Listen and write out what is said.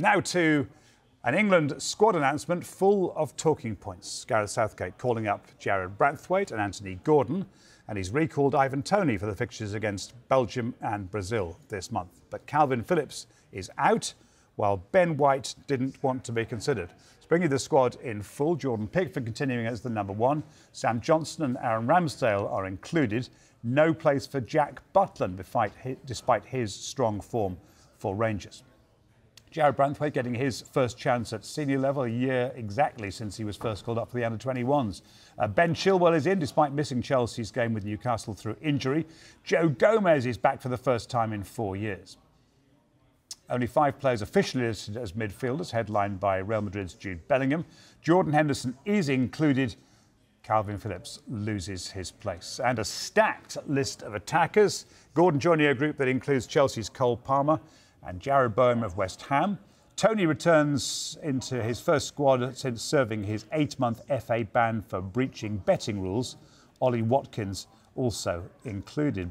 Now to an England squad announcement full of talking points. Gareth Southgate calling up Jarrad Branthwaite and Anthony Gordon, and he's recalled Ivan Toney for the fixtures against Belgium and Brazil this month. But Calvin Phillips is out, while Ben White didn't want to be considered. Bringing the squad in full, Jordan Pickford continuing as the number one. Sam Johnstone and Aaron Ramsdale are included. No place for Jack Butland despite his strong form for Rangers. Jarrad Branthwaite getting his first chance at senior level, a year exactly since he was first called up for the under-21s. Ben Chilwell is in despite missing Chelsea's game with Newcastle through injury. Joe Gomez is back for the first time in 4 years. Only 5 players officially listed as midfielders, headlined by Real Madrid's Jude Bellingham. Jordan Henderson is included. Calvin Phillips loses his place. And a stacked list of attackers. Gordon joining a group that includes Chelsea's Cole Palmer and Jarrod Bowen of West Ham. Toney returns into his first squad since serving his 8-month FA ban for breaching betting rules. Ollie Watkins also included.